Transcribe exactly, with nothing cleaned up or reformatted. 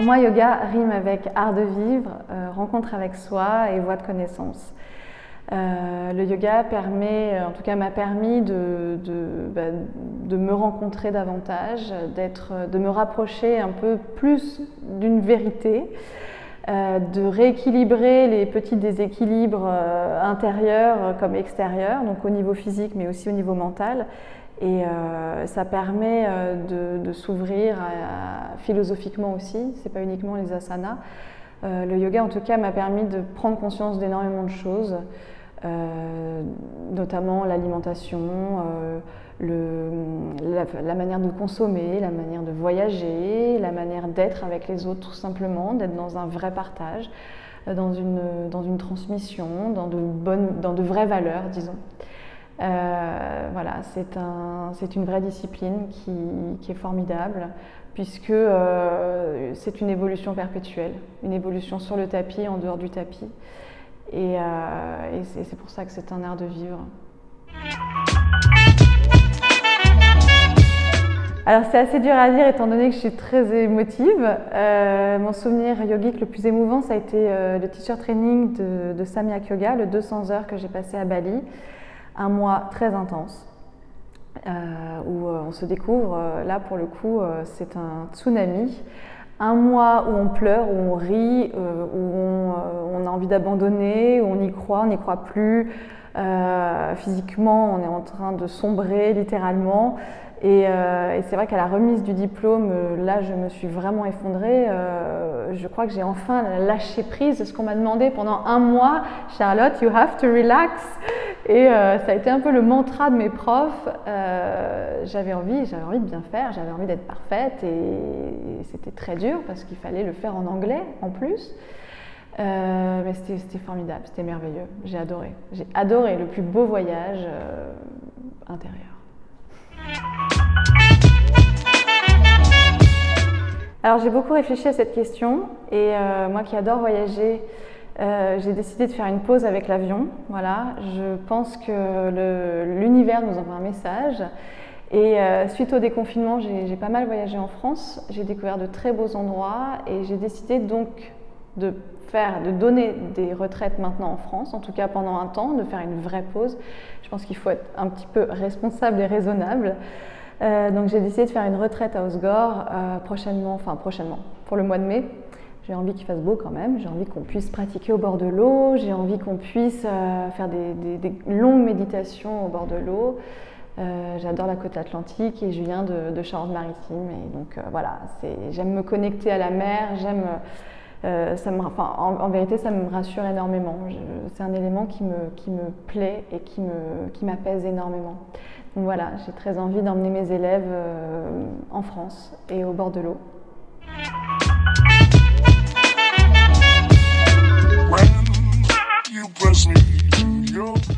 Pour moi, yoga rime avec art de vivre, euh, rencontre avec soi et voie de connaissance. Euh, le yoga permet, en tout cas m'a permis de, de, bah, de me rencontrer davantage, d'être, de me rapprocher un peu plus d'une vérité, euh, de rééquilibrer les petits déséquilibres euh, intérieurs comme extérieurs, donc au niveau physique mais aussi au niveau mental. Et euh, ça permet de, de s'ouvrir philosophiquement aussi, c'est pas uniquement les asanas. Euh, le yoga en tout cas m'a permis de prendre conscience d'énormément de choses, euh, notamment l'alimentation, euh, la, la manière de consommer, la manière de voyager, la manière d'être avec les autres tout simplement, d'être dans un vrai partage, dans une, dans une transmission, dans de, bonnes, dans de vraies valeurs disons. Euh, voilà, c'est un, c'est une vraie discipline qui, qui est formidable puisque euh, c'est une évolution perpétuelle, une évolution sur le tapis, en dehors du tapis. Et, euh, et c'est pour ça que c'est un art de vivre. Alors c'est assez dur à dire étant donné que je suis très émotive. Euh, mon souvenir yogique le plus émouvant, ça a été euh, le teacher training de, de Samyak Yoga, le deux cents heures que j'ai passé à Bali. Un mois très intense euh, où euh, on se découvre, euh, là pour le coup euh, c'est un tsunami, un mois où on pleure, où on rit, euh, où on, euh, on a envie d'abandonner, où on y croit, on n'y croit plus, euh, physiquement on est en train de sombrer littéralement et, euh, et c'est vrai qu'à la remise du diplôme, là je me suis vraiment effondrée, euh, je crois que j'ai enfin lâché prise de ce qu'on m'a demandé pendant un mois, Charlotte, you have to relax. Et euh, ça a été un peu le mantra de mes profs, euh, j'avais envie, j'avais envie de bien faire, j'avais envie d'être parfaite et, et c'était très dur parce qu'il fallait le faire en anglais en plus. Euh, mais c'était formidable, c'était merveilleux, j'ai adoré, j'ai adoré le plus beau voyage euh, intérieur. Alors j'ai beaucoup réfléchi à cette question et euh, moi qui adore voyager, Euh, j'ai décidé de faire une pause avec l'avion, voilà, je pense que l'univers nous envoie un message et euh, suite au déconfinement, j'ai pas mal voyagé en France, j'ai découvert de très beaux endroits et j'ai décidé donc de faire, de donner des retraites maintenant en France, en tout cas pendant un temps, de faire une vraie pause. Je pense qu'il faut être un petit peu responsable et raisonnable. Euh, donc j'ai décidé de faire une retraite à Hossegor euh, prochainement, enfin prochainement, pour le mois de mai. J'ai envie qu'il fasse beau quand même, j'ai envie qu'on puisse pratiquer au bord de l'eau, j'ai envie qu'on puisse faire des, des, des longues méditations au bord de l'eau. Euh, J'adore la côte atlantique et je viens de, de Charente-Maritime. Et donc euh, voilà, j'aime me connecter à la mer, j'aime, euh, enfin, en, en vérité ça me rassure énormément. C'est un élément qui me, qui me plaît et qui m'apaise qui énormément. Donc voilà, j'ai très envie d'emmener mes élèves euh, en France et au bord de l'eau. When you press me to your